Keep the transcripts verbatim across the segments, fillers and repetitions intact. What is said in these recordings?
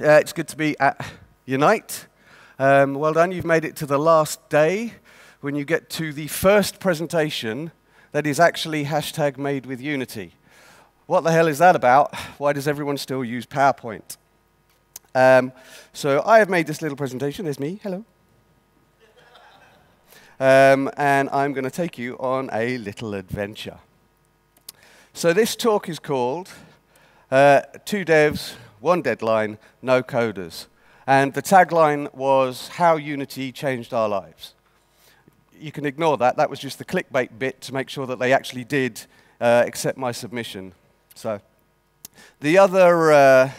Uh, it's good to be at Unite. Um, well done, you've made it to the last day when you get to the first presentation that is actually hashtag made with Unity. What the hell is that about? Why does everyone still use PowerPoint? Um, so I have made this little presentation. There's me. Hello. Um, and I'm going to take you on a little adventure. So this talk is called uh, Two Devs, One Deadline, No Coders. And the tagline was how Unity changed our lives. You can ignore that. That was just the clickbait bit to make sure that they actually did uh, accept my submission. So the other uh,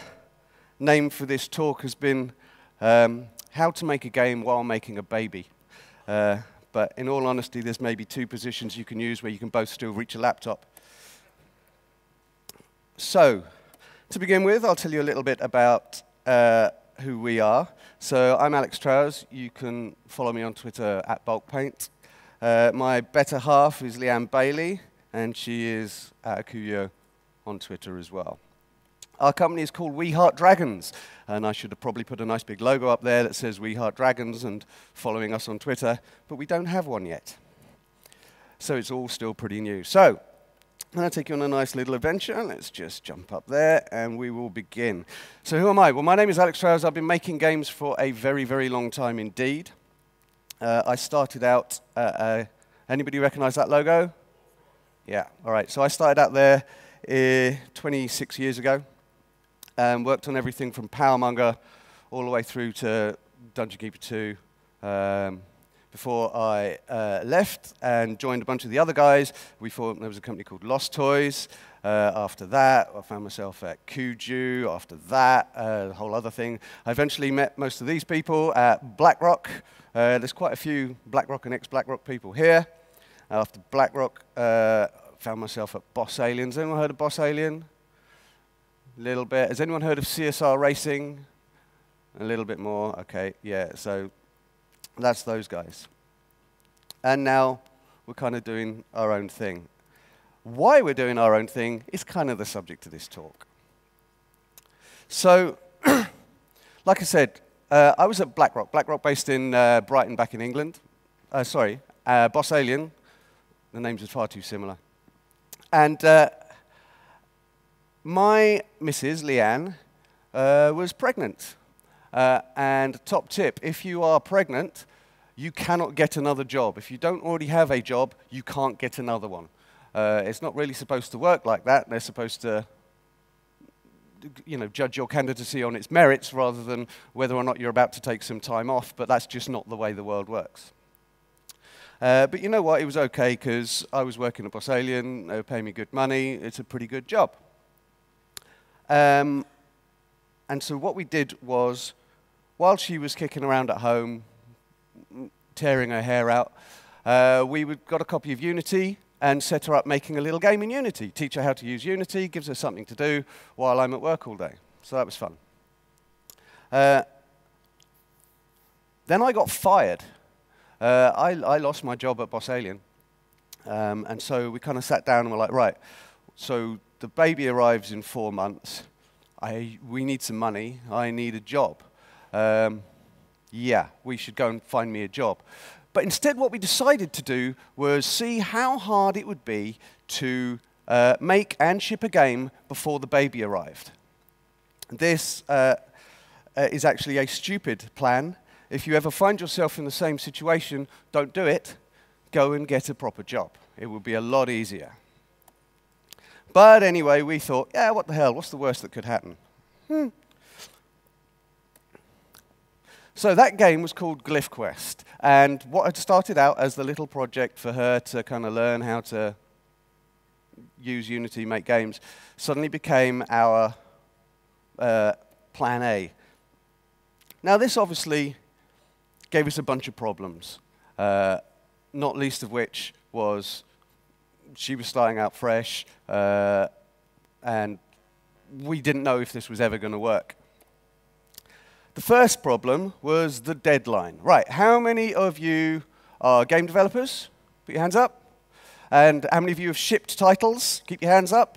name for this talk has been um, how to make a game while making a baby. Uh, But in all honesty, there's maybe two positions you can use where you can both still reach a laptop. So, to begin with, I'll tell you a little bit about uh, who we are. So, I'm Alex Trowers. You can follow me on Twitter at BulkPaint. Uh, my better half is Leanne Bailey, and she is at Kuju on Twitter as well. Our company is called We Heart Dragons, and I should have probably put a nice big logo up there that says We Heart Dragons and following us on Twitter, but we don't have one yet. So it's all still pretty new. So I'm going to take you on a nice little adventure. Let's just jump up there, and we will begin. So who am I? Well, my name is Alex Trowers. I've been making games for a very, very long time indeed. Uh, I started out, uh, uh, anybody recognize that logo? Yeah, all right. So I started out there uh, twenty-six years ago. Um, worked on everything from Powermonger all the way through to Dungeon Keeper two um, before I uh, left and joined a bunch of the other guys. We formed, there was a company called Lost Toys. Uh, after that, I found myself at Kuju. After that, uh, a whole other thing. I eventually met most of these people at BlackRock. Uh, there's quite a few BlackRock and ex-BlackRock people here. After BlackRock, uh, found myself at Boss Alien. Has anyone heard of Boss Alien? Little bit. Has anyone heard of C S R Racing? A little bit more. Okay, yeah, so that's those guys. And now we're kind of doing our own thing. Why we're doing our own thing is kind of the subject of this talk. So, like I said, uh, I was at BlackRock. BlackRock based in uh, Brighton back in England. Uh, sorry, uh, Boss Alien. The names are far too similar. And uh, my missus, Leanne, uh, was pregnant. Uh, and top tip, if you are pregnant, you cannot get another job. If you don't already have a job, you can't get another one. Uh, it's not really supposed to work like that. They're supposed to, you know, judge your candidacy on its merits rather than whether or not you're about to take some time off, but that's just not the way the world works. Uh, but you know what? It was okay because I was working at Boss Alien. They were paying me good money. It's a pretty good job. Um, and so what we did was, while she was kicking around at home, tearing her hair out, uh, we would got a copy of Unity and set her up making a little game in Unity. Teach her how to use Unity, gives her something to do while I'm at work all day. So that was fun. Uh, then I got fired. Uh, I, I lost my job at Boss Alien. Um, and so we kind of sat down and were like, right, so the baby arrives in four months. I, we need some money. I need a job. Um, yeah, we should go and find me a job. But instead, what we decided to do was see how hard it would be to uh, make and ship a game before the baby arrived. This uh, is actually a stupid plan. If you ever find yourself in the same situation, don't do it. Go and get a proper job. It will be a lot easier. But anyway, we thought, yeah, what the hell? What's the worst that could happen? Hmm. So that game was called Glyph Quest. And what had started out as the little project for her to kind of learn how to use Unity, make games, suddenly became our uh, plan A. Now, this obviously gave us a bunch of problems, uh, not least of which was she was starting out fresh, uh, and we didn't know if this was ever going to work. The first problem was the deadline. Right, how many of you are game developers? Put your hands up. And how many of you have shipped titles? Keep your hands up.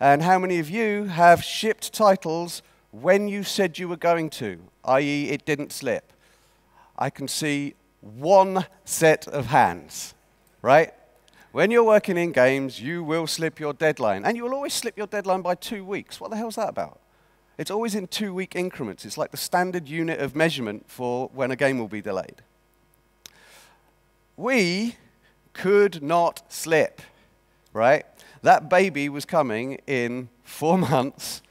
And how many of you have shipped titles when you said you were going to, that is it didn't slip, I can see one set of hands, right? When you're working in games, you will slip your deadline. And you will always slip your deadline by two weeks. What the hell is that about? It's always in two-week increments. It's like the standard unit of measurement for when a game will be delayed. We could not slip, right? That baby was coming in four months,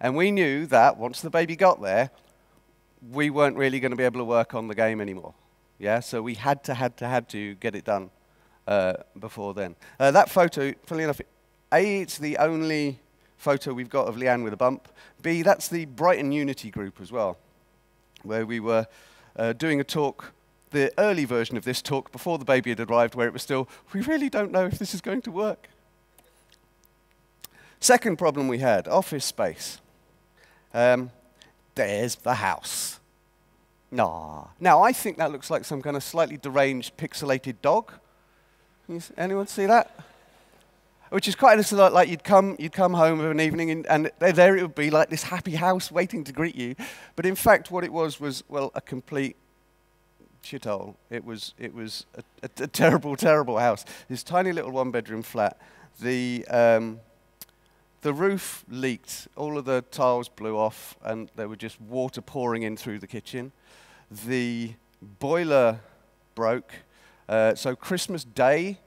and we knew that once the baby got there, we weren't really going to be able to work on the game anymore. Yeah, so we had to, had to, had to get it done uh, before then. Uh, that photo, funnily enough, A, it's the only photo we've got of Leanne with a bump. B, that's the Brighton Unity group as well, where we were uh, doing a talk, the early version of this talk before the baby had arrived, where it was still, we really don't know if this is going to work. Second problem we had, office space. Um, there's the house. Nah. Now, I think that looks like some kind of slightly deranged, pixelated dog. Anyone see that? Which is quite a lot like you'd come, you'd come home of an evening, and, and there it would be like this happy house waiting to greet you. But in fact, what it was was, well, a complete shithole. It was, it was a, a, a terrible, terrible house. This tiny little one-bedroom flat. The, um, the roof leaked. All of the tiles blew off, and there were just water pouring in through the kitchen. The boiler broke. Uh, so Christmas Day,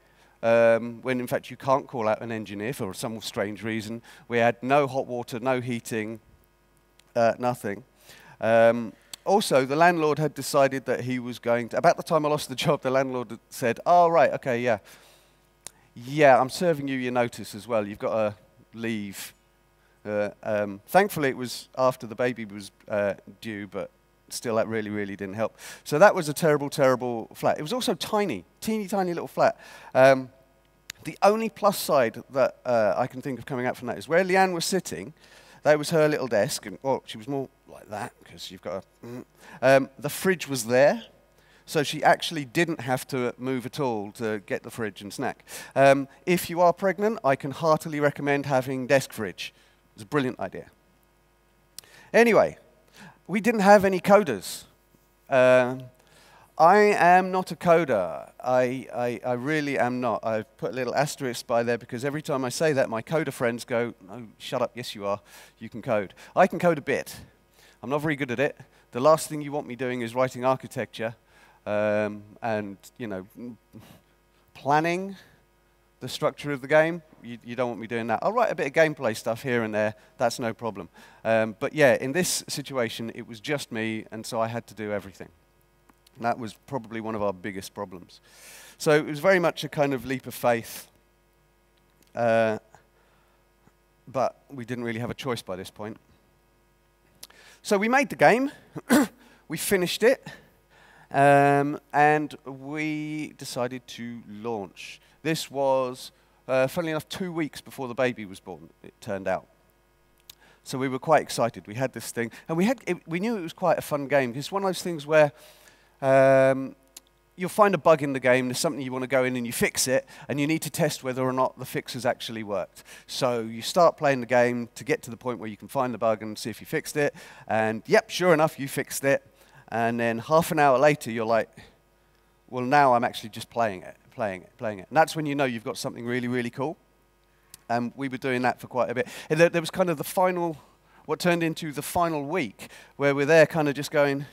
um, when in fact you can't call out an engineer for some strange reason, we had no hot water, no heating, uh, nothing. Um, Also, the landlord had decided that he was going to, about the time I lost the job, the landlord said, oh, right, okay, yeah. Yeah, I'm serving you your notice as well. You've got to leave. Uh, um, thankfully, it was after the baby was uh, due, but still that really, really didn't help. So that was a terrible, terrible flat. It was also tiny, teeny, tiny little flat. Um, the only plus side that uh, I can think of coming out from that is where Leanne was sitting, there was her little desk, and well, she was more like that, because you've got a... Mm. Um, the fridge was there, so she actually didn't have to move at all to get the fridge and snack. Um, if you are pregnant, I can heartily recommend having desk fridge. It's a brilliant idea. Anyway, we didn't have any coders. Um, I am not a coder. I, I, I really am not. I've put a little asterisk by there because every time I say that, my coder friends go, oh, shut up, yes you are, you can code. I can code a bit. I'm not very good at it. The last thing you want me doing is writing architecture um, and, you know, planning the structure of the game. You, you don't want me doing that. I'll write a bit of gameplay stuff here and there. That's no problem. Um, but yeah, in this situation, it was just me, and so I had to do everything. That was probably one of our biggest problems. So it was very much a kind of leap of faith. Uh, but we didn't really have a choice by this point. So we made the game. We finished it. Um, and we decided to launch. This was, uh, funnily enough, two weeks before the baby was born, it turned out. So we were quite excited. We had this thing. And we, had, it, we knew it was quite a fun game. It's one of those things where... Um, you'll find a bug in the game, there's something you want to go in and you fix it, and you need to test whether or not the fix has actually worked. So you start playing the game to get to the point where you can find the bug and see if you fixed it, and yep, sure enough, you fixed it. And then half an hour later, you're like, well, now I'm actually just playing it, playing it, playing it. And that's when you know you've got something really, really cool. And we were doing that for quite a bit. And there was kind of the final, what turned into the final week, where we're there kind of just going,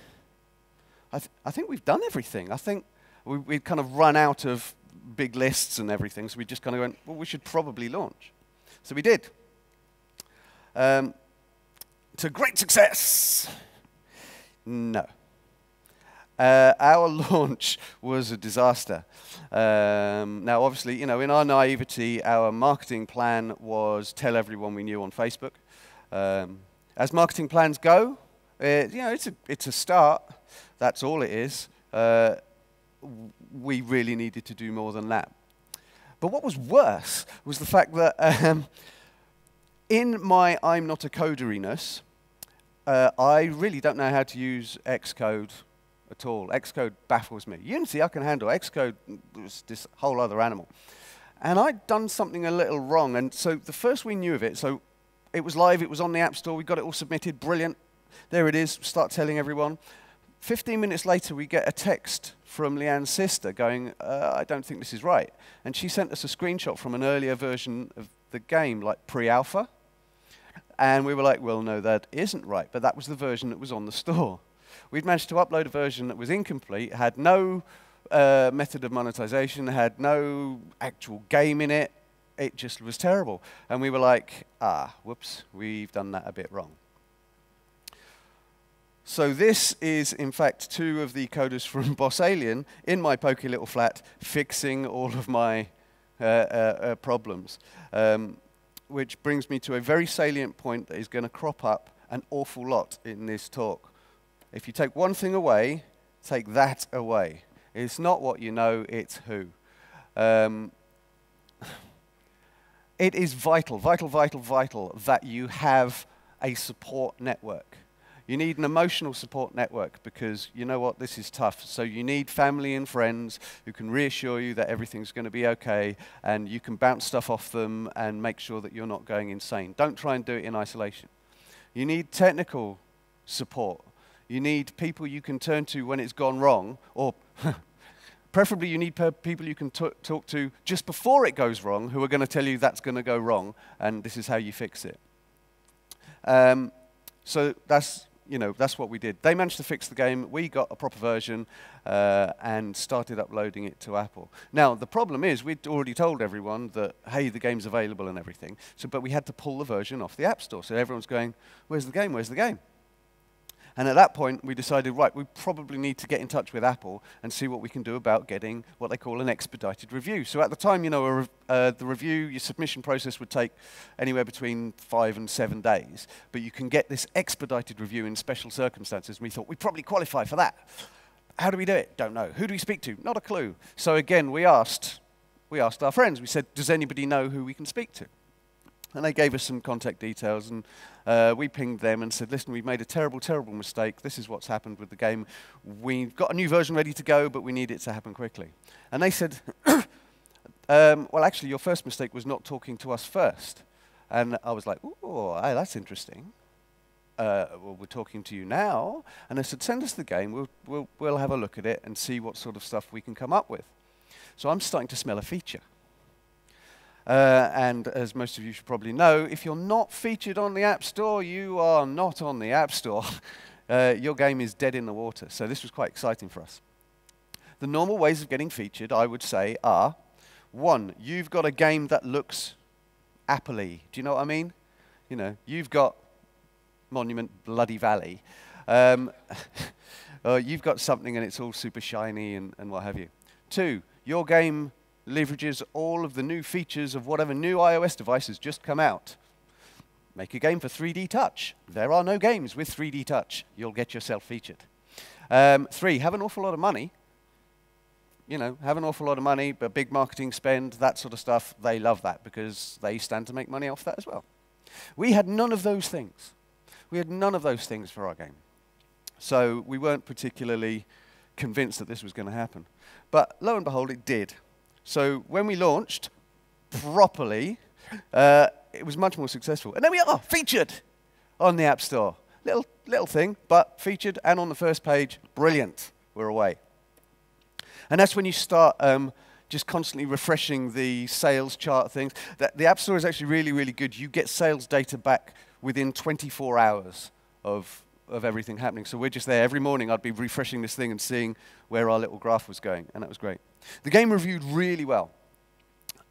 I, th I think we've done everything. I think we, we'd kind of run out of big lists and everything, so we just kind of went, well, we should probably launch. So we did. Um, to great success. No. Uh, our launch was a disaster. Um, now, obviously, you know, in our naivety, our marketing plan was tell everyone we knew on Facebook. Um, as marketing plans go, it, you know, it's a, it's a start. That's all it is. Uh, we really needed to do more than that. But what was worse was the fact that um, in my I'm not a coderiness, uh, I really don't know how to use Xcode at all. Xcode baffles me. Unity I can handle. Xcode was this whole other animal. And I'd done something a little wrong. And so the first we knew of it, so It was live. It was on the App Store. We got it all submitted. Brilliant. There it is. Start telling everyone. Fifteen minutes later, we get a text from Leanne's sister going, uh, I don't think this is right. And she sent us a screenshot from an earlier version of the game, like pre-alpha. And we were like, well, no, that isn't right. But that was the version that was on the store. We'd managed to upload a version that was incomplete, had no uh, method of monetization, had no actual game in it. It just was terrible. And we were like, ah, whoops, we've done that a bit wrong. So this is, in fact, two of the coders from Boss Alien in my poky little flat fixing all of my uh, uh, uh, problems, um, which brings me to a very salient point that is going to crop up an awful lot in this talk. If you take one thing away, take that away. It's not what you know, it's who. Um, it is vital, vital, vital, vital that you have a support network. You need an emotional support network because, you know what, this is tough. So you need family and friends who can reassure you that everything's going to be okay and you can bounce stuff off them and make sure that you're not going insane. Don't try and do it in isolation. You need technical support. You need people you can turn to when it's gone wrong, or preferably you need people you can talk to just before it goes wrong who are going to tell you that's going to go wrong and this is how you fix it. Um, so that's... You know, that's what we did. They managed to fix the game. We got a proper version uh, and started uploading it to Apple. Now, the problem is we'd already told everyone that, hey, the game's available and everything. So, but we had to pull the version off the App Store. So everyone's going, where's the game? Where's the game? And at that point, we decided, right, we probably need to get in touch with Apple and see what we can do about getting what they call an expedited review. So at the time, you know, a rev uh, the review, your submission process would take anywhere between five and seven days. But you can get this expedited review in special circumstances. And we thought, we probably qualify for that. How do we do it? Don't know. Who do we speak to? Not a clue. So again, we asked, we asked our friends. We said, does anybody know who we can speak to? And they gave us some contact details, and uh, we pinged them and said, listen, we've made a terrible, terrible mistake. This is what's happened with the game. We've got a new version ready to go, but we need it to happen quickly. And they said, um, well, actually, your first mistake was not talking to us first. And I was like, oh, that's interesting. Uh, well, we're talking to you now. And they said, send us the game. We'll, we'll, we'll have a look at it and see what sort of stuff we can come up with. So I'm starting to smell a feature. Uh, and as most of you should probably know, if you're not featured on the App Store, you are not on the App Store. uh, your game is dead in the water. So this was quite exciting for us. The normal ways of getting featured, I would say, are, one, you've got a game that looks Apple-y. Do you know what I mean? You know, you've got Monument Bloody Valley. Um, uh, you've got something and it's all super shiny and, and what have you. Two, your game leverages all of the new features of whatever new iOS device has just come out. Make a game for three D Touch. There are no games with three D Touch. You'll get yourself featured. Um, three, have an awful lot of money. You know, have an awful lot of money, but big marketing spend, that sort of stuff. They love that because they stand to make money off that as well. We had none of those things. We had none of those things for our game. So we weren't particularly convinced that this was going to happen. But lo and behold, it did. So when we launched properly, uh, it was much more successful. And there we are, featured on the App Store. Little, little thing, but featured and on the first page. Brilliant. We're away. And that's when you start um, just constantly refreshing the sales chart things. The, the App Store is actually really, really good. You get sales data back within twenty-four hours of, of everything happening. So we're just there. Every morning I'd be refreshing this thing and seeing where our little graph was going. And that was great. The game reviewed really well.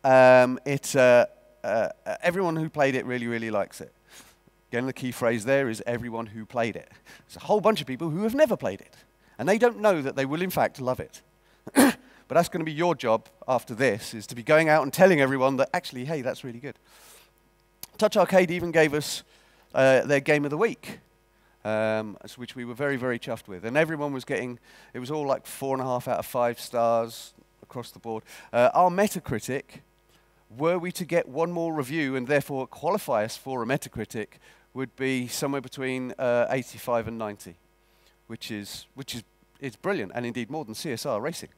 Um, it, uh, uh, everyone who played it really, really likes it. Again, the key phrase there is everyone who played it. There's a whole bunch of people who have never played it. And they don't know that they will, in fact, love it. But that's going to be your job after this, is to be going out and telling everyone that, actually, hey, that's really good. Touch Arcade even gave us uh, their Game of the Week. Um, which we were very, very chuffed with. And everyone was getting, it was all like four and a half out of five stars across the board. Uh, our Metacritic, were we to get one more review and therefore qualify us for a Metacritic, would be somewhere between uh, eighty-five and ninety, which is, which is it's brilliant, and indeed more than C S R Racing.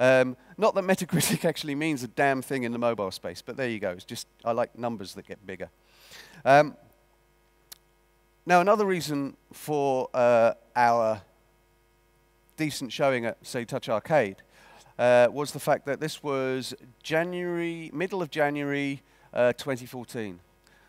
Um, not that Metacritic actually means a damn thing in the mobile space, but there you go. It's just, I like numbers that get bigger. Um, Now, another reason for uh, our decent showing at, say, Touch Arcade uh, was the fact that this was January, middle of January uh, twenty fourteen.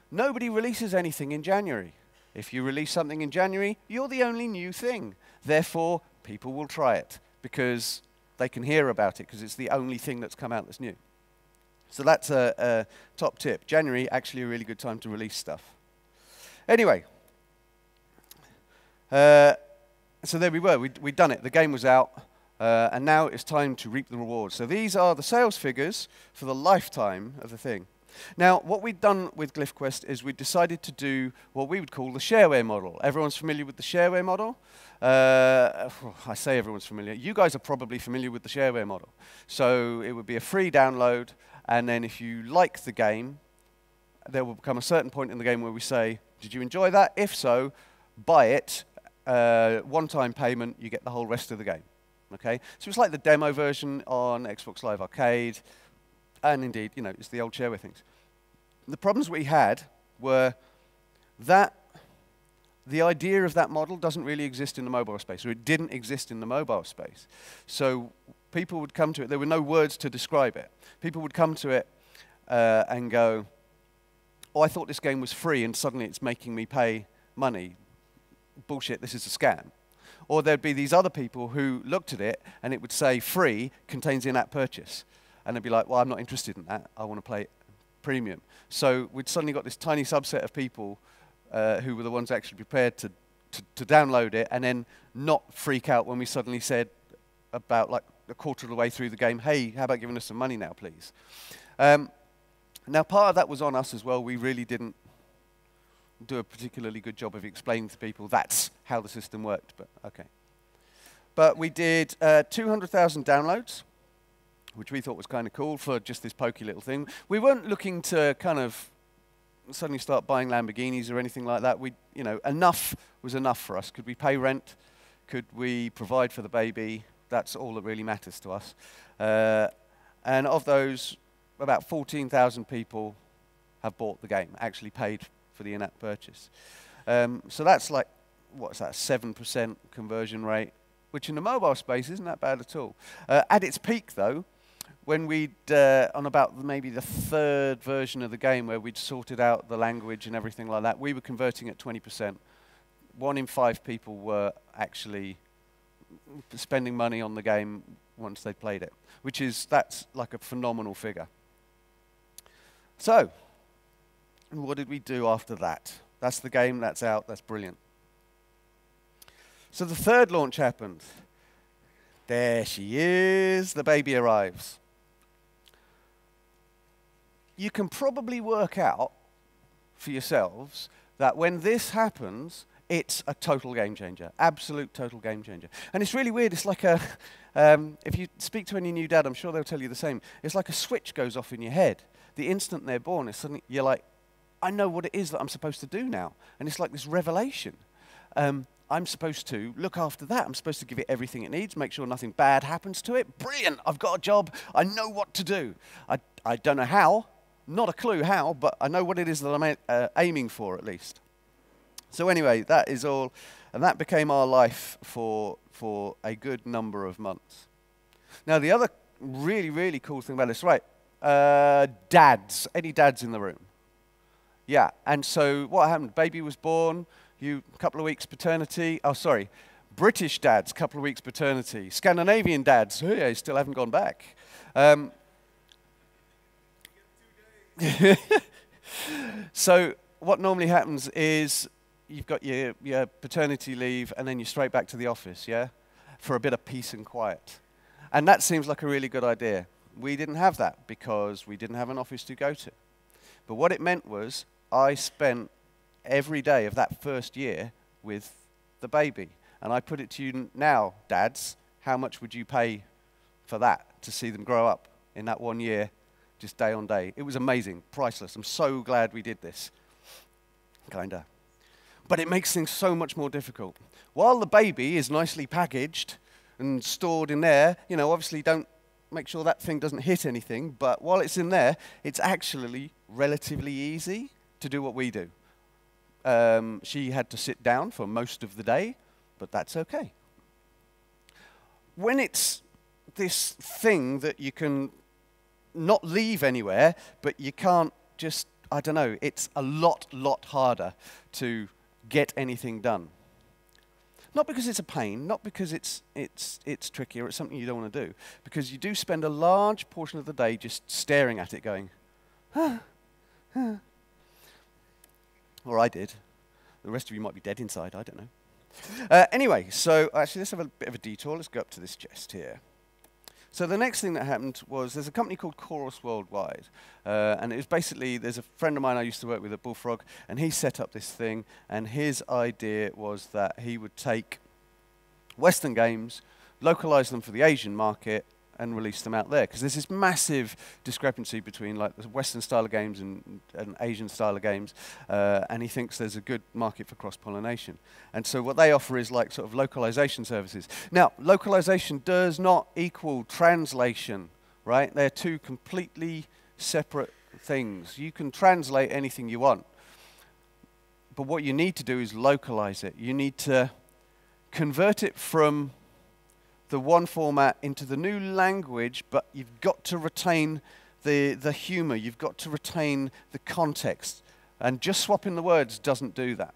Nobody releases anything in January. If you release something in January, you're the only new thing. Therefore, people will try it because they can hear about it because it's the only thing that's come out that's new. So that's a, a top tip. January, actually a really good time to release stuff. Anyway, uh, so there we were. We'd, we'd done it. The game was out, uh, and now it's time to reap the rewards. So these are the sales figures for the lifetime of the thing. Now, what we'd done with GlyphQuest is we decided to do what we would call the shareware model. Everyone's familiar with the shareware model? Uh, I say everyone's familiar. You guys are probably familiar with the shareware model. So it would be a free download, and then if you like the game, there will become a certain point in the game where we say, did you enjoy that? If so, buy it. Uh, one-time payment, you get the whole rest of the game. Okay? So it's like the demo version on Xbox Live Arcade. And indeed, you know, it's the old shareware things. The problems we had were that the idea of that model doesn't really exist in the mobile space, or it didn't exist in the mobile space. So people would come to it. There were no words to describe it. People would come to it uh, and go, oh, I thought this game was free, and suddenly it's making me pay money. Bullshit, this is a scam. Or there'd be these other people who looked at it, and it would say, free contains in-app purchase. And they'd be like, well, I'm not interested in that. I want to play premium. So we'd suddenly got this tiny subset of people uh, who were the ones actually prepared to, to, to download it and then not freak out when we suddenly said about like a quarter of the way through the game, hey, how about giving us some money now, please? Um, now, part of that was on us as well. We really didn't do a particularly good job of explaining to people that's how the system worked, but OK. But we did uh, two hundred thousand downloads, which we thought was kind of cool for just this pokey little thing. We weren't looking to kind of suddenly start buying Lamborghinis or anything like that. We, you know, enough was enough for us. Could we pay rent? Could we provide for the baby? That's all that really matters to us. Uh, and of those, about fourteen thousand people have bought the game, actually paid for the in-app purchase. Um, so that's like, what's that, seven percent conversion rate, which in the mobile space isn't that bad at all. Uh, at its peak, though, when we'd, uh, on about maybe the third version of the game where we'd sorted out the language and everything like that, we were converting at twenty percent. One in five people were actually spending money on the game once they played it, which is, that's like a phenomenal figure. So, what did we do after that? That's the game, that's out, that's brilliant. So the third launch happened. There she is, the baby arrives. You can probably work out for yourselves that when this happens, it's a total game changer, absolute total game changer. And it's really weird. It's like a, um, if you speak to any new dad, I'm sure they'll tell you the same. It's like a switch goes off in your head. The instant they're born, it's suddenly you're like, I know what it is that I'm supposed to do now. And it's like this revelation. Um, I'm supposed to look after that. I'm supposed to give it everything it needs, make sure nothing bad happens to it. Brilliant, I've got a job. I know what to do. I, I don't know how, not a clue how, but I know what it is that I'm uh, aiming for at least. So anyway, that is all. And that became our life for, for a good number of months. Now, the other really, really cool thing about this, right, uh, dads, any dads in the room? Yeah, and so what happened? Baby was born. You, couple of weeks paternity. Oh, sorry. British dads, couple of weeks paternity. Scandinavian dads, who yeah, still haven't gone back. Um, so what normally happens is you've got your, your paternity leave and then you're straight back to the office, yeah, for a bit of peace and quiet. And that seems like a really good idea. We didn't have that because we didn't have an office to go to. But what it meant was I spent every day of that first year with the baby. And I put it to you now, dads, how much would you pay for that to see them grow up in that one year, just day on day? It was amazing, priceless. I'm so glad we did this, kinda. But it makes things so much more difficult. While the baby is nicely packaged and stored in there, you know, obviously don't make sure that thing doesn't hit anything, but while it's in there, it's actually relatively easy to do what we do. Um, she had to sit down for most of the day, but that's okay. When it's this thing that you can not leave anywhere, but you can't just, I don't know, it's a lot, lot harder to get anything done. Not because it's a pain, not because it's, it's, it's tricky or it's something you don't want to do, because you do spend a large portion of the day just staring at it going, ah, ah. Or I did. The rest of you might be dead inside, I don't know. Uh, anyway, so actually let's have a bit of a detour. Let's go up to this chest here. So the next thing that happened was there's a company called Chorus Worldwide. Uh, and it was basically, there's a friend of mine I used to work with at Bullfrog, and he set up this thing. And his idea was that he would take Western games, localize them for the Asian market, and release them out there. Because there's this massive discrepancy between like the Western style of games and, and Asian style of games. Uh, and he thinks there's a good market for cross-pollination. And so what they offer is like sort of localization services. Now, localization does not equal translation, right? They're two completely separate things. You can translate anything you want. But what you need to do is localize it. You need to convert it from the one format into the new language, but you've got to retain the, the humor. You've got to retain the context. And just swapping the words doesn't do that.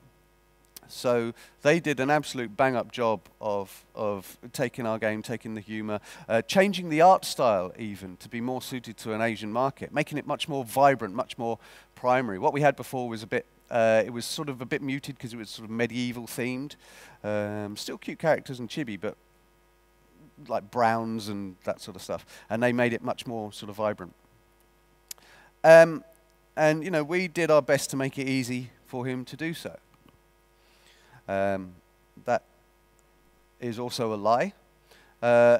So they did an absolute bang-up job of, of taking our game, taking the humor, uh, changing the art style even to be more suited to an Asian market, making it much more vibrant, much more primary. What we had before was a bit Uh, it was sort of a bit muted because it was sort of medieval themed. Um, still cute characters and chibi, but like browns and that sort of stuff, and they made it much more sort of vibrant. Um, and, you know, we did our best to make it easy for him to do so. Um, that is also a lie. Uh,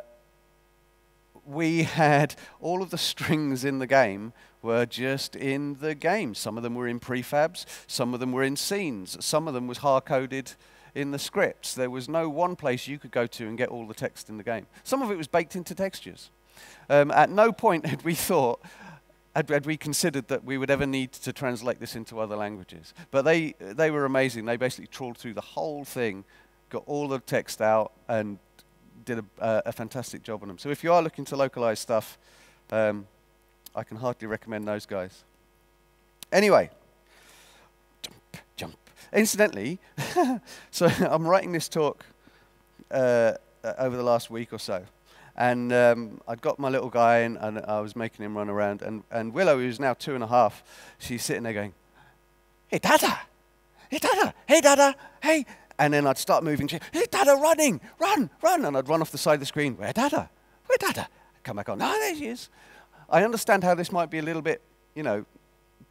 we had all of the strings in the game were just in the game. Some of them were in prefabs, some of them were in scenes, some of them was hard-coded in the scripts. There was no one place you could go to and get all the text in the game. Some of it was baked into textures. Um, at no point had we thought, had, had we considered that we would ever need to translate this into other languages. But they, they were amazing. They basically trawled through the whole thing, got all the text out, and did a, uh, a fantastic job on them. So if you are looking to localize stuff, um, I can hardly recommend those guys. Anyway. Incidentally, so I'm writing this talk uh, over the last week or so, and um, I'd got my little guy in, and I was making him run around, and, and Willow, who's now two and a half, she's sitting there going, hey, Dada, hey, Dada, hey, Dada, hey, and then I'd start moving, she'd, hey, Dada, running, run, run, and I'd run off the side of the screen, where, Dada, where, Dada, come back on, oh, there she is. I understand how this might be a little bit, you know,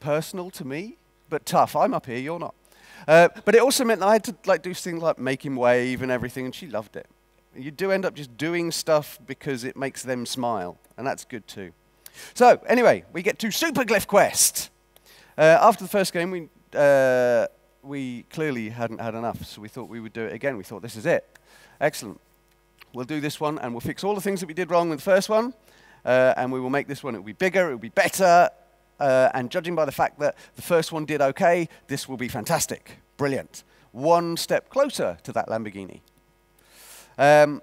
personal to me, but tough, I'm up here, you're not. Uh, but it also meant that I had to like do things like make him wave and everything, and she loved it. You do end up just doing stuff because it makes them smile, and that's good too. So anyway, we get to Super Glyph Quest. Uh, after the first game, we, uh, we clearly hadn't had enough, so we thought we would do it again. We thought, this is it. Excellent. We'll do this one, and we'll fix all the things that we did wrong with the first one, uh, and we will make this one. It'll be bigger, it'll be better. Uh, and judging by the fact that the first one did okay, this will be fantastic. Brilliant. One step closer to that Lamborghini. Um,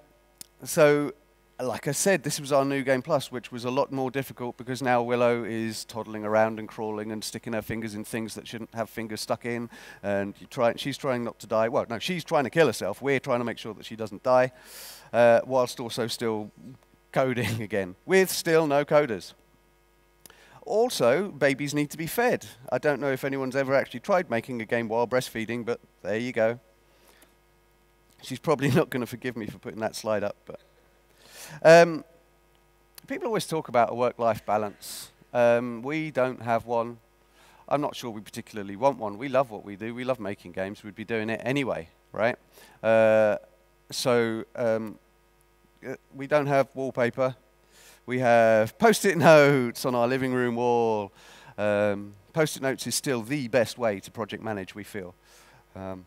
so, like I said, this was our new game plus, which was a lot more difficult because now Willow is toddling around and crawling and sticking her fingers in things that shouldn't have fingers stuck in. And you try, she's trying not to die. Well, no, she's trying to kill herself. We're trying to make sure that she doesn't die, uh, whilst also still coding again with still no coders. Also, babies need to be fed. I don't know if anyone's ever actually tried making a game while breastfeeding, but there you go. She's probably not going to forgive me for putting that slide up. But um, people always talk about a work-life balance. Um, we don't have one. I'm not sure we particularly want one. We love what we do. We love making games. We'd be doing it anyway, right? Uh, so um, we don't have wallpaper. We have post-it notes on our living room wall. Um, post-it notes is still the best way to project manage, we feel. Um,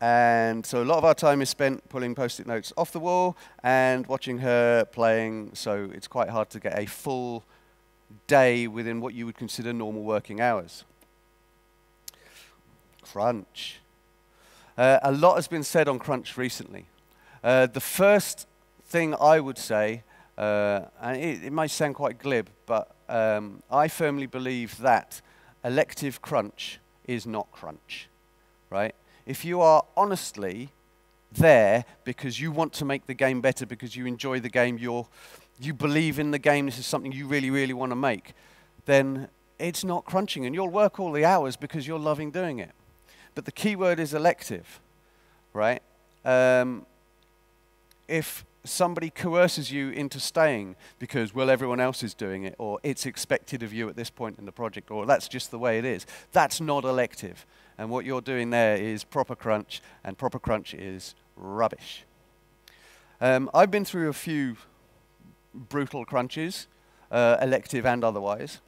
and so a lot of our time is spent pulling post-it notes off the wall and watching her playing, so it's quite hard to get a full day within what you would consider normal working hours. Crunch. Uh, a lot has been said on Crunch recently. Uh, the first thing I would say, uh, and it, it may sound quite glib, but um, I firmly believe that elective crunch is not crunch, right? If you are honestly there because you want to make the game better, because you enjoy the game, you're, you believe in the game, this is something you really, really want to make, then it's not crunching, and you'll work all the hours because you're loving doing it. But the key word is elective, right? Um, if somebody coerces you into staying because, well, everyone else is doing it, or it's expected of you at this point in the project, or that's just the way it is, that's not elective. And what you're doing there is proper crunch, and proper crunch is rubbish. Um, I've been through a few brutal crunches, uh, elective and otherwise.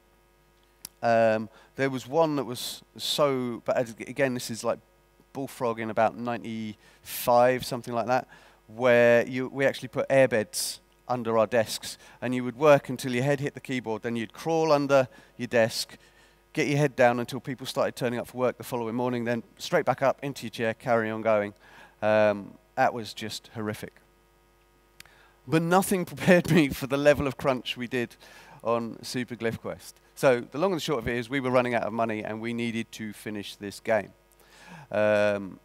Um, there was one that was so, but again, this is like Bullfrog in about ninety-five, something like that, where you, we actually put airbeds under our desks, and you would work until your head hit the keyboard, then you'd crawl under your desk, get your head down until people started turning up for work the following morning, then straight back up into your chair, carry on going. Um, that was just horrific. But nothing prepared me for the level of crunch we did on Super Glyph Quest. So the long and the short of it is we were running out of money and we needed to finish this game. Um,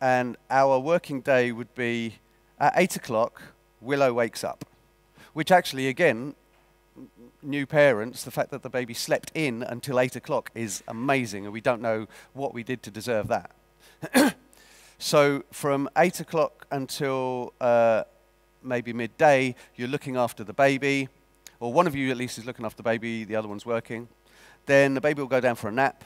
and our working day would be at eight o'clock, Willow wakes up, which actually, again, new parents, the fact that the baby slept in until eight o'clock is amazing, and we don't know what we did to deserve that. So from eight o'clock until uh, maybe midday, you're looking after the baby, or one of you at least is looking after the baby, the other one's working. Then the baby will go down for a nap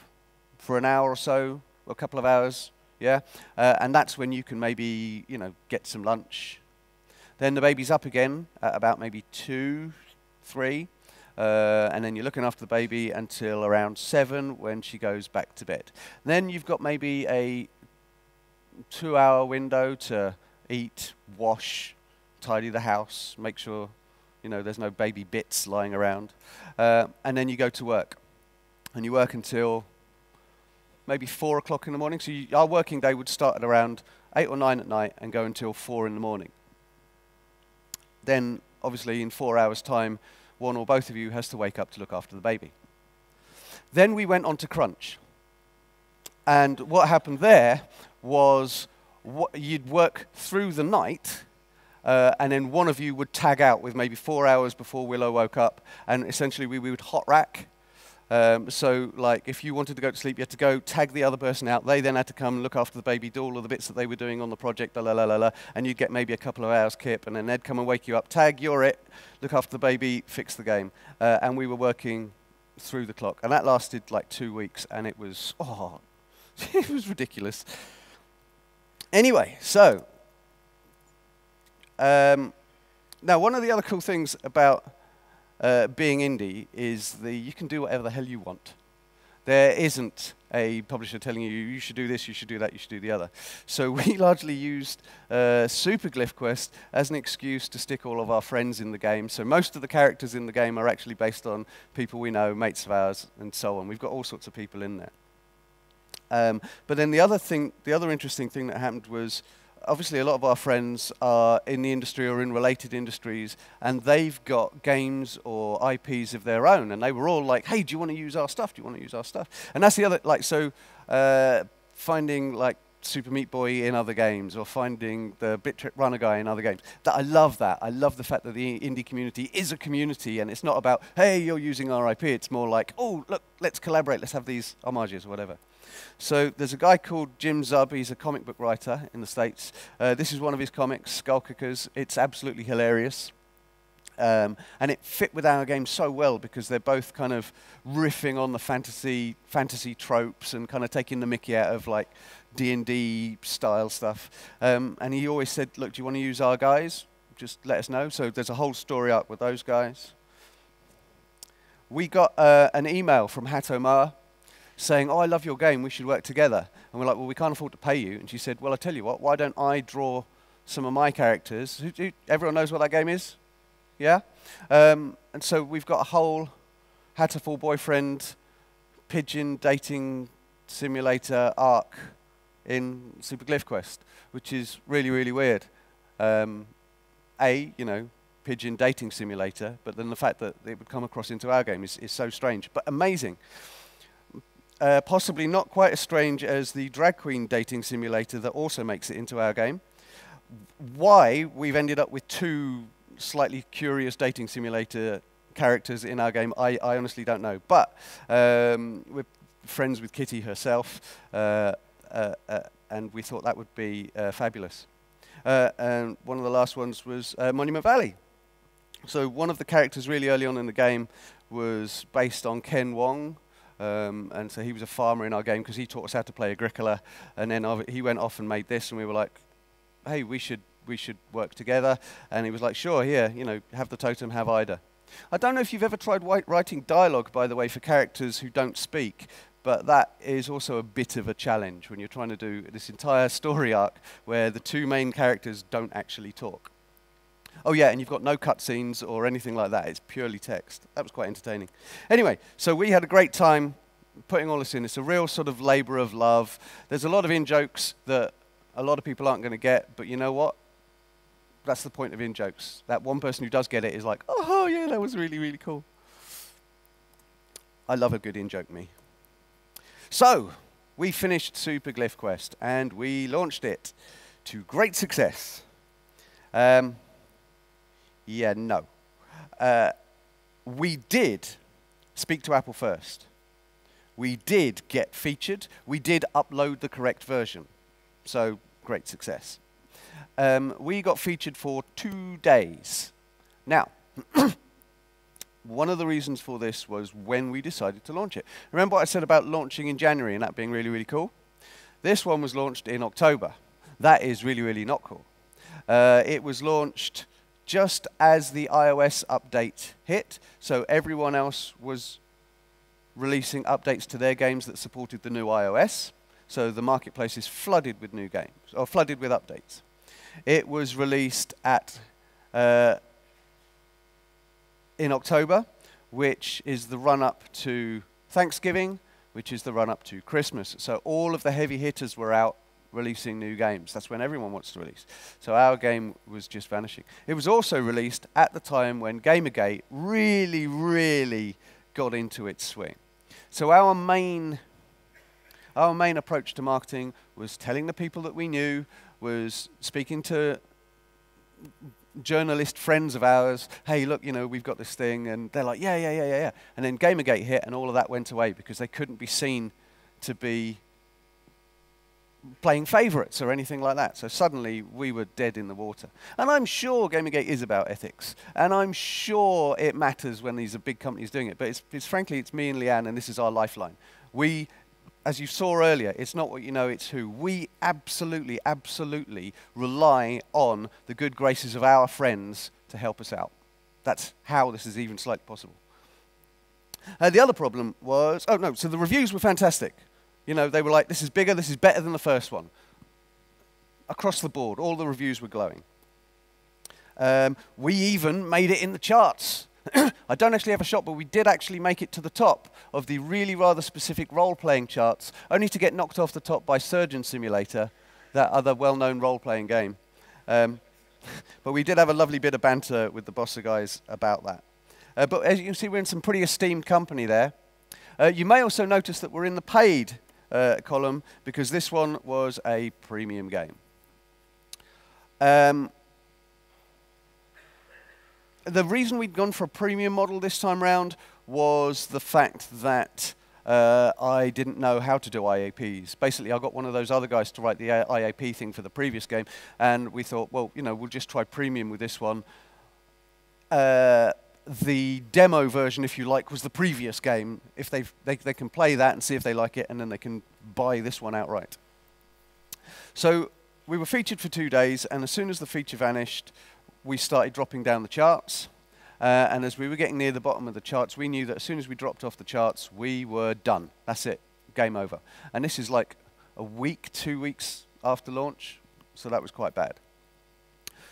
for an hour or so, or a couple of hours, yeah? Uh, and that's when you can maybe, you know, get some lunch. Then the baby's up again at about maybe two, three, uh, and then you're looking after the baby until around seven when she goes back to bed. Then you've got maybe a two-hour window to eat, wash, tidy the house, make sure you know, there's no baby bits lying around. Uh, and then you go to work. And you work until maybe four o'clock in the morning. So you, our working day would start at around eight or nine at night and go until four in the morning. Then, obviously, in four hours' time, one or both of you has to wake up to look after the baby. Then we went on to crunch. And what happened there was wh- you'd work through the night, Uh, and then one of you would tag out with maybe four hours before Willow woke up, and essentially we, we would hot rack. Um, so like if you wanted to go to sleep, you had to go tag the other person out. They then had to come look after the baby, do all of the bits that they were doing on the project, la la la la la, and you'd get maybe a couple of hours kip, and then they'd come and wake you up, tag, you're it, look after the baby, fix the game. Uh, and we were working through the clock, and that lasted like two weeks, and it was, oh, it was ridiculous. Anyway, so, Um, now, one of the other cool things about uh, being indie is that you can do whatever the hell you want. There isn't a publisher telling you, you should do this, you should do that, you should do the other. So we largely used uh, Super Glyph Quest as an excuse to stick all of our friends in the game. So most of the characters in the game are actually based on people we know, mates of ours, and so on. We've got all sorts of people in there. Um, but then the other thing, the other interesting thing that happened was, obviously, a lot of our friends are in the industry or in related industries, and they've got games or I Ps of their own, and they were all like, hey, do you want to use our stuff? Do you want to use our stuff? And that's the other, like, so uh, finding, like, Super Meat Boy in other games, or finding the BitTrip Runner guy in other games. That, I love that. I love the fact that the indie community is a community, and it's not about, hey, you're using our I P. It's more like, oh, look, let's collaborate. Let's have these homages or whatever. So there's a guy called Jim Zub. He's a comic book writer in the States. Uh, this is one of his comics, Skull Kickers. It's absolutely hilarious. Um, and it fit with our game so well because they're both kind of riffing on the fantasy fantasy tropes and kind of taking the mickey out of like D and D style stuff. Um, and he always said, look, do you want to use our guys? Just let us know. So there's a whole story arc with those guys. We got uh, an email from Hatomar saying, oh, I love your game, we should work together. And we're like, well, we can't afford to pay you. And she said, well, I tell you what, why don't I draw some of my characters? Who, who, everyone knows what that game is? Yeah? Um, and so we've got a whole Hatoful Boyfriend pigeon dating simulator arc in Super Glyph Quest, which is really, really weird. Um, A, you know, pigeon dating simulator, but then the fact that it would come across into our game is, is so strange, but amazing. Uh, possibly not quite as strange as the drag queen dating simulator that also makes it into our game. Why we've ended up with two slightly curious dating simulator characters in our game, I, I honestly don't know. But um, we're friends with Kitty herself, uh, uh, uh, and we thought that would be uh, fabulous. Uh, and one of the last ones was uh, Monument Valley. So one of the characters really early on in the game was based on Ken Wong. Um, and so he was a farmer in our game because he taught us how to play Agricola, and then uh, he went off and made this, and we were like, hey, we should, we should work together. And he was like, sure, here, you know, have the totem, have Ida. I don't know if you've ever tried writing dialogue, by the way, for characters who don't speak, but that is also a bit of a challenge when you're trying to do this entire story arc where the two main characters don't actually talk. Oh yeah, and you've got no cutscenes or anything like that. It's purely text. That was quite entertaining. Anyway, so we had a great time putting all this in. It's a real sort of labor of love. There's a lot of in-jokes that a lot of people aren't going to get, but you know what? That's the point of in-jokes. That one person who does get it is like, oh yeah, that was really, really cool. I love a good in-joke, me. So, we finished Super Glyph Quest, and we launched it to great success. Um... Yeah, no. Uh, we did speak to Apple first. We did get featured. We did upload the correct version. So, great success. Um, we got featured for two days. Now, one of the reasons for this was when we decided to launch it. Remember what I said about launching in January and that being really, really cool? This one was launched in October. That is really, really not cool. Uh, it was launched just as the iOS update hit, so everyone else was releasing updates to their games that supported the new iOS, so the marketplace is flooded with new games, or flooded with updates. It was released at uh, in October, which is the run-up to Thanksgiving, which is the run-up to Christmas, so all of the heavy hitters were out releasing new games. That's when everyone wants to release. So our game was just vanishing. It was also released at the time when Gamergate really, really got into its swing. So our main, our main approach to marketing was telling the people that we knew, was speaking to journalist friends of ours, hey, look, you know, we've got this thing, and they're like, yeah, yeah, yeah, yeah, yeah. And then Gamergate hit, and all of that went away because they couldn't be seen to be playing favorites or anything like that. So suddenly we were dead in the water. And I'm sure Gamergate is about ethics. And I'm sure it matters when these are big companies doing it. But it's, it's frankly, it's me and Leanne, and this is our lifeline. We, as you saw earlier, it's not what you know, it's who. We absolutely, absolutely rely on the good graces of our friends to help us out. That's how this is even slightly possible. Uh, the other problem was, oh no, so the reviews were fantastic. You know, they were like, this is bigger, this is better than the first one. Across the board, all the reviews were glowing. Um, we even made it in the charts. I don't actually have a shot, but we did actually make it to the top of the really rather specific role-playing charts, only to get knocked off the top by Surgeon Simulator, that other well-known role-playing game. Um, but we did have a lovely bit of banter with the Bossa guys about that. Uh, but as you can see, we're in some pretty esteemed company there. Uh, you may also notice that we're in the paid Uh, column, because this one was a premium game. Um, the reason we'd gone for a premium model this time round was the fact that uh, I didn't know how to do I A Ps. Basically, I got one of those other guys to write the I A P thing for the previous game, and we thought, well, you know, we'll just try premium with this one. Uh, The demo version, if you like, was the previous game. If they've, they they can play that and see if they like it, and then they can buy this one outright. So we were featured for two days, and as soon as the feature vanished, we started dropping down the charts. Uh, and as we were getting near the bottom of the charts, we knew that as soon as we dropped off the charts, we were done. That's it. Game over. And this is like a week, two weeks after launch, so that was quite bad.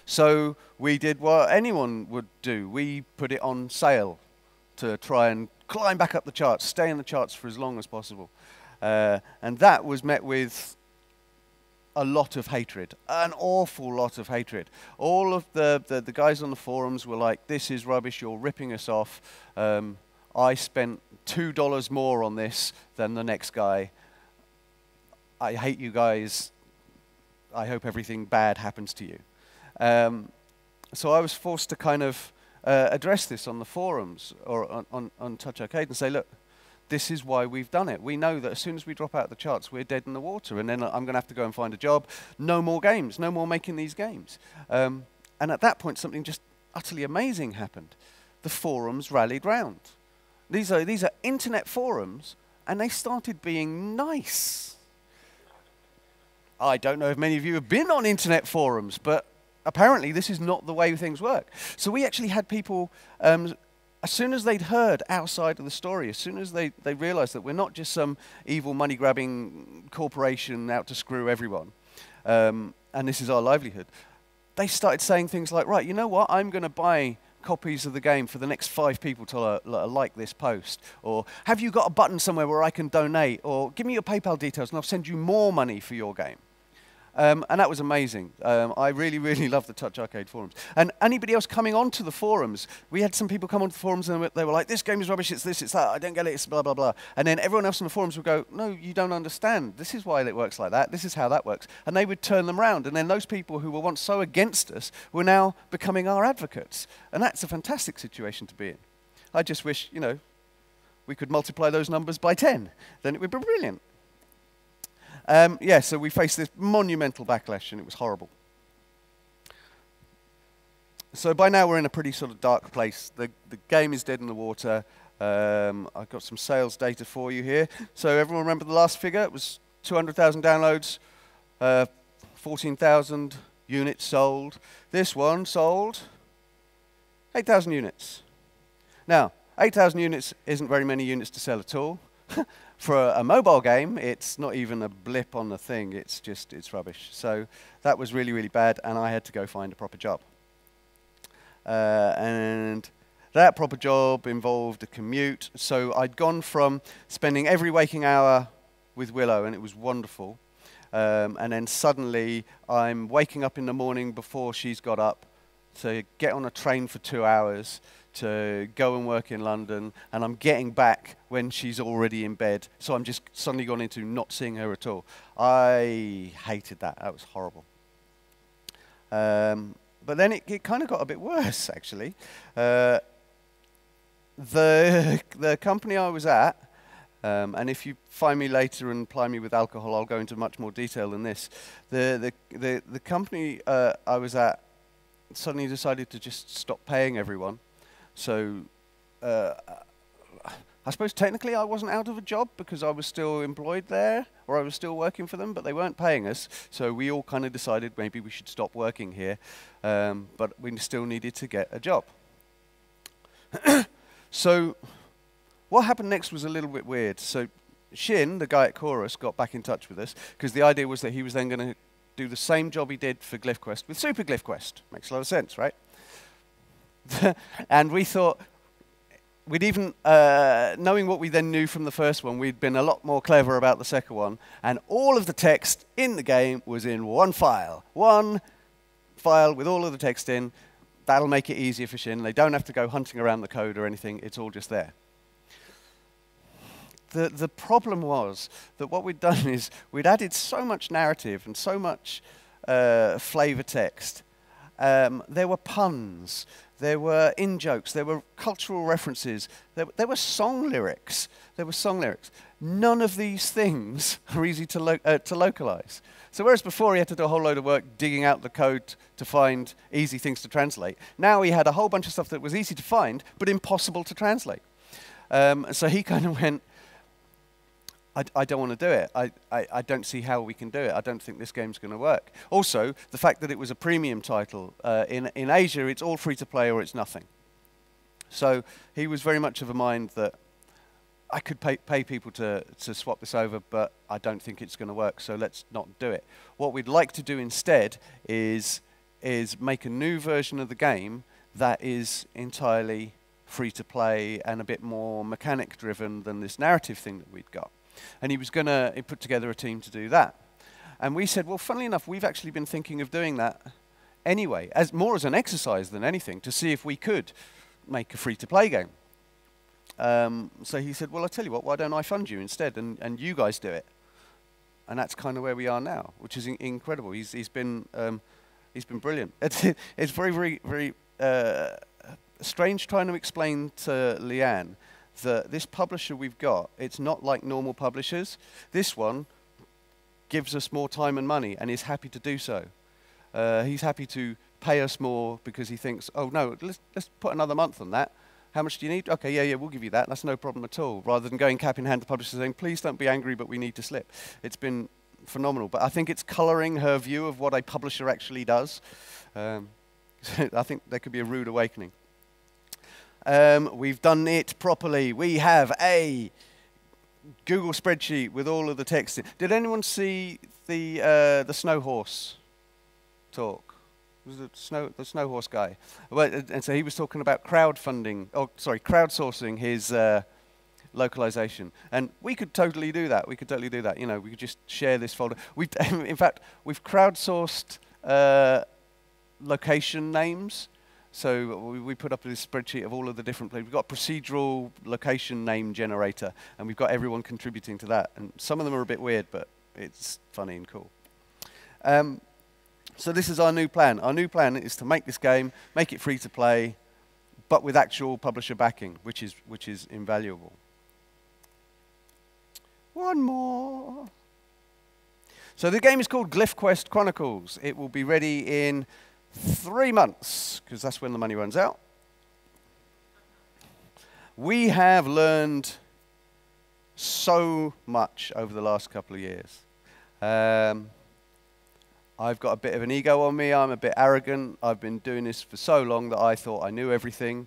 So we did what anyone would do. We put it on sale to try and climb back up the charts, stay in the charts for as long as possible. Uh, and that was met with a lot of hatred, an awful lot of hatred. All of the, the, the guys on the forums were like, this is rubbish, you're ripping us off. Um, I spent two dollars more on this than the next guy. I hate you guys. I hope everything bad happens to you. Um, so I was forced to kind of uh, address this on the forums or on, on, on Touch Arcade and say, look, this is why we've done it. We know that as soon as we drop out of the charts, we're dead in the water, and then I'm going to have to go and find a job. No more games, no more making these games. Um, and at that point, something just utterly amazing happened. The forums rallied round. These are, these are internet forums, and they started being nice. I don't know if many of you have been on internet forums, but apparently this is not the way things work. So we actually had people... Um, As soon as they'd heard our side of the story, as soon as they, they realized that we're not just some evil money-grabbing corporation out to screw everyone, um, and this is our livelihood, they started saying things like, right, you know what, I'm going to buy copies of the game for the next five people to uh, like this post, or have you got a button somewhere where I can donate, or give me your PayPal details and I'll send you more money for your game. Um, and that was amazing. Um, I really, really love the Touch Arcade forums. And anybody else coming onto the forums, we had some people come onto the forums and they were like, this game is rubbish, it's this, it's that, I don't get it, it's blah, blah, blah. And then everyone else on the forums would go, no, you don't understand. This is why it works like that. This is how that works. And they would turn them round. And then those people who were once so against us were now becoming our advocates. And that's a fantastic situation to be in. I just wish, you know, we could multiply those numbers by ten. Then it would be brilliant. Um, yeah, so we faced this monumental backlash, and it was horrible. So by now, we're in a pretty sort of dark place. The, the game is dead in the water. Um, I've got some sales data for you here. So everyone remember the last figure? It was two hundred thousand downloads, uh, fourteen thousand units sold. This one sold eight thousand units. Now, eight thousand units isn't very many units to sell at all. For a, a mobile game, it's not even a blip on the thing. It's just, it's rubbish. So that was really, really bad, and I had to go find a proper job. Uh, and that proper job involved a commute. So I'd gone from spending every waking hour with Willow, and it was wonderful. Um, and then suddenly, I'm waking up in the morning before she's got up to get on a train for two hours, to go and work in London, and I'm getting back when she's already in bed, so I'm just suddenly gone into not seeing her at all. I hated that. That was horrible. Um, but then it, it kind of got a bit worse, actually. Uh, the, the company I was at, um, and if you find me later and ply me with alcohol, I'll go into much more detail than this. The, the, the, the company uh, I was at suddenly decided to just stop paying everyone. So uh, I suppose technically I wasn't out of a job because I was still employed there, or I was still working for them, but they weren't paying us. So we all kind of decided maybe we should stop working here, um, but we still needed to get a job. So what happened next was a little bit weird. So Shin, the guy at Chorus, got back in touch with us because the idea was that he was then going to do the same job he did for GlyphQuest with Super GlyphQuest. Makes a lot of sense, right? And we thought, we'd even, uh, knowing what we then knew from the first one, we'd been a lot more clever about the second one. And all of the text in the game was in one file. One file with all of the text in. That'll make it easier for Shin. They don't have to go hunting around the code or anything. It's all just there. The, the problem was that what we'd done is we'd added so much narrative and so much uh, flavor text. Um, there were puns. There were in-jokes, there were cultural references, there, there were song lyrics, there were song lyrics. None of these things are easy to, lo uh, to localize. So whereas before he had to do a whole load of work digging out the code to find easy things to translate, now he had a whole bunch of stuff that was easy to find, but impossible to translate. Um, so he kind of went, I, I don't want to do it. I, I, I don't see how we can do it. I don't think this game's going to work. Also, the fact that it was a premium title. Uh, in, in Asia, it's all free to play or it's nothing. So he was very much of a mind that I could pay, pay people to, to swap this over, but I don't think it's going to work, so let's not do it. What we'd like to do instead is, is make a new version of the game that is entirely free to play and a bit more mechanic-driven than this narrative thing that we'd got. And he was going to put together a team to do that. And we said, well, funnily enough, we've actually been thinking of doing that anyway, as more as an exercise than anything, to see if we could make a free-to-play game. Um, so he said, well, I'll tell you what, why don't I fund you instead, and, and you guys do it? And that's kind of where we are now, which is in incredible. He's, he's, been, um, he's been brilliant. It's, it's very, very, very uh, strange trying to explain to Leanne that this publisher we've got, it's not like normal publishers. This one gives us more time and money and is happy to do so. Uh, he's happy to pay us more because he thinks, oh, no, let's, let's put another month on that. How much do you need? Okay, yeah, yeah, we'll give you that. That's no problem at all. Rather than going cap in hand to publishers saying, please don't be angry, but we need to slip. It's been phenomenal. But I think it's colouring her view of what a publisher actually does. Um, I think there could be a rude awakening. Um, we've done it properly. We have a Google spreadsheet with all of the text. Did anyone see the, uh, the snow horse talk? Was the snow the snow horse guy, well, and so he was talking about crowdfunding. Oh, sorry, crowdsourcing his uh, localization, and we could totally do that. We could totally do that. You know, we could just share this folder. We, in fact, we've crowdsourced uh, location names. So we, we put up this spreadsheet of all of the different places. We've got a procedural location name generator, and we've got everyone contributing to that. And some of them are a bit weird, but it's funny and cool. Um, So this is our new plan. Our new plan is to make this game, make it free to play, but with actual publisher backing, which is, which is invaluable. One more. So the game is called Glyph Quest Chronicles. It will be ready in three months, because that's when the money runs out. We have learned so much over the last couple of years. Um, I've got a bit of an ego on me, I'm a bit arrogant. I've been doing this for so long that I thought I knew everything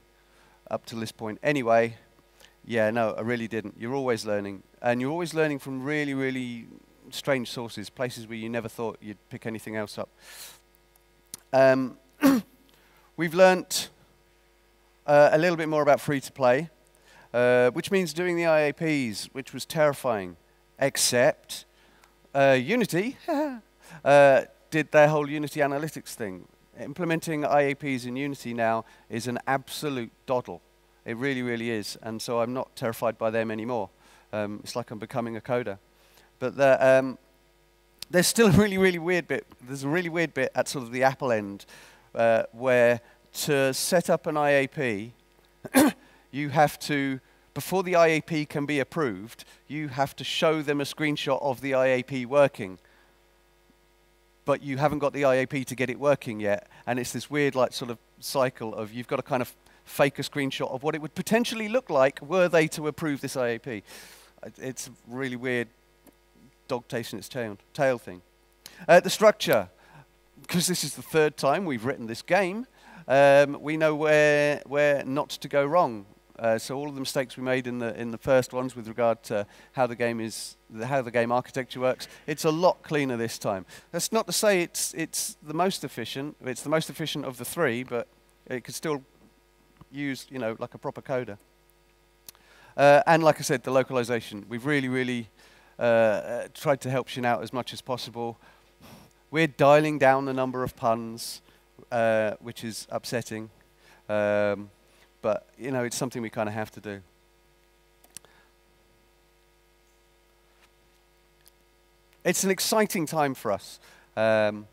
up to this point anyway. Yeah, no, I really didn't. You're always learning. And you're always learning from really, really strange sources, places where you never thought you'd pick anything else up. Um, we've learnt uh, a little bit more about free-to-play, uh, which means doing the I A Ps, which was terrifying, except uh, Unity uh, did their whole Unity analytics thing. Implementing I A Ps in Unity now is an absolute doddle. It really, really is. And so I'm not terrified by them anymore. Um, it's like I'm becoming a coder. But the, um, there's still a really, really weird bit. There's a really weird bit at sort of the Apple end uh, where to set up an I A P, you have to, before the I A P can be approved, you have to show them a screenshot of the I A P working. But you haven't got the I A P to get it working yet. And it's this weird like sort of cycle of you've got to kind of fake a screenshot of what it would potentially look like were they to approve this I A P. It's a really weird dog chasing its tail, tail thing. Uh, the structure, because this is the third time we've written this game, um, we know where, where not to go wrong. Uh, so all of the mistakes we made in the in the first ones with regard to how the game is, the, how the game architecture works, it's a lot cleaner this time. That's not to say it's it's the most efficient. It's the most efficient of the three, but it could still use, you know, like a proper coder. Uh, and like I said, the localization. We've really, really uh, uh, tried to help Shin out as much as possible. We're dialing down the number of puns, uh, which is upsetting. Um, But, you know, it's something we kind of have to do. It's an exciting time for us. Um,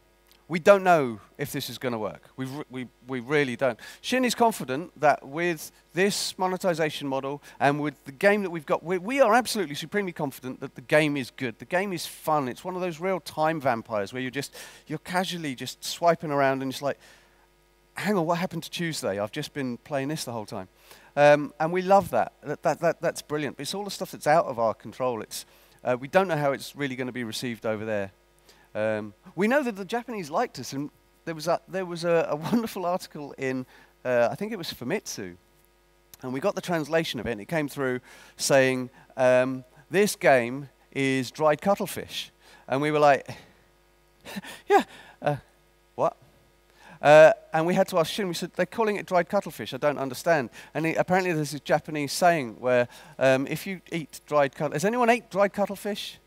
we don't know if this is going to work. We've re we, we really don't. Shin is confident that with this monetization model and with the game that we've got, we, we are absolutely supremely confident that the game is good. The game is fun. It's one of those real time vampires where you're just, you're casually just swiping around and it's like, hang on, what happened to Tuesday? I've just been playing this the whole time. Um, and we love that. That, that, that. That's brilliant. But it's all the stuff that's out of our control. It's, uh, we don't know how it's really going to be received over there. Um, we know that the Japanese liked us. And there was a, there was a, a wonderful article in, uh, I think it was Famitsu. And we got the translation of it. And it came through saying, um, this game is dried cuttlefish. And we were like, yeah, uh, what? Uh, and we had to ask Shin, we said, they're calling it dried cuttlefish, I don't understand. And he, apparently there's this Japanese saying where um, if you eat dried cuttlefish, has anyone ate dried cuttlefish?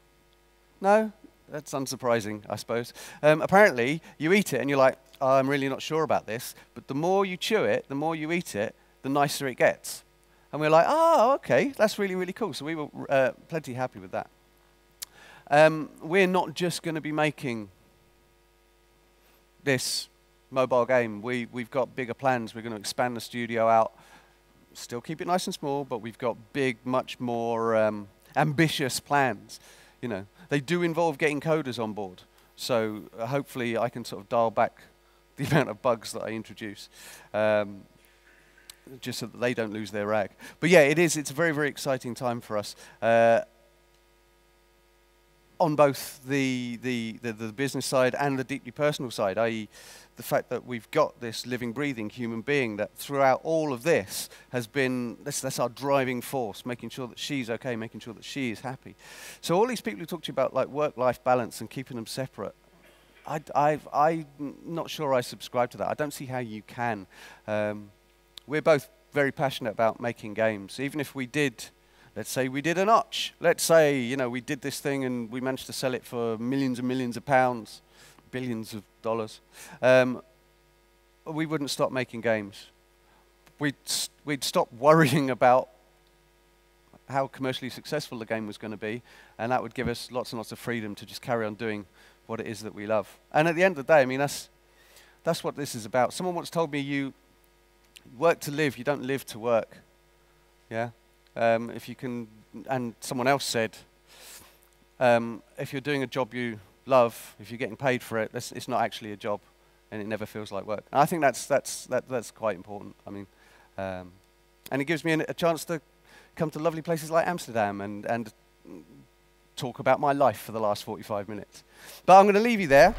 No? That's unsurprising, I suppose. Um, apparently, you eat it and you're like, oh, I'm really not sure about this, but the more you chew it, the more you eat it, the nicer it gets. And we're like, oh, okay, that's really, really cool. So we were uh, plenty happy with that. Um, we're not just going to be making this mobile game. We, we've got bigger plans. We're going to expand the studio out, still keep it nice and small, but we've got big, much more um, ambitious plans. You know, they do involve getting coders on board. So uh, hopefully I can sort of dial back the amount of bugs that I introduce. Um, just so that they don't lose their rag. But yeah, it is. It's a very, very exciting time for us uh, on both the, the, the, the business side and the deeply personal side, that is the fact that we've got this living, breathing human being that throughout all of this has been, that's, that's our driving force, making sure that she's okay, making sure that she is happy. So all these people who talk to you about like work-life balance and keeping them separate, I, I've, I'm not sure I subscribe to that. I don't see how you can. Um, We're both very passionate about making games. Even if we did, let's say we did a notch. Let's say, you know, we did this thing and we managed to sell it for millions and millions of pounds, billions of dollars. Um, we wouldn't stop making games. We'd, we'd stop worrying about how commercially successful the game was going to be, and that would give us lots and lots of freedom to just carry on doing what it is that we love. And at the end of the day, I mean, that's, that's what this is about. Someone once told me, you work to live, you don't live to work. Yeah? Um, if you can, and someone else said, um, if you're doing a job you love, if you're getting paid for it, that's, it's not actually a job, and it never feels like work. And I think that's, that's, that, that's quite important. I mean, um, and it gives me an, a chance to come to lovely places like Amsterdam and, and talk about my life for the last forty-five minutes. But I'm going to leave you there.